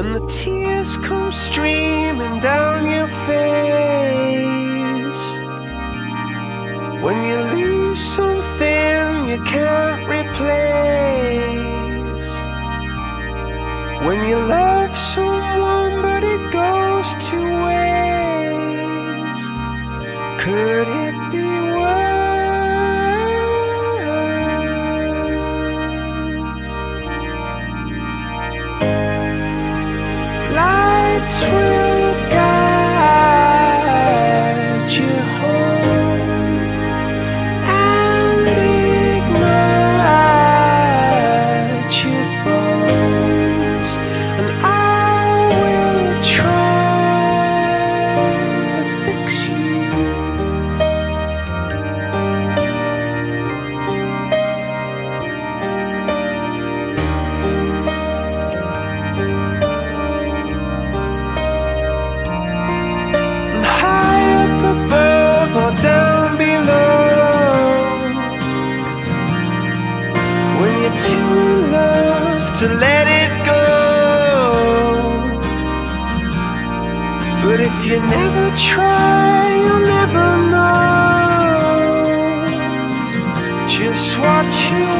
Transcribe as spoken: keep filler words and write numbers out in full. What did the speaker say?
And the tears come streaming down your face. When you lose something you can't replace. When you love someone but it goes to waste. Could it be worse? Lights will guide you home and ignite your bones, and I will try to fix you. Too love to let it go, but if you never try, you'll never know just what you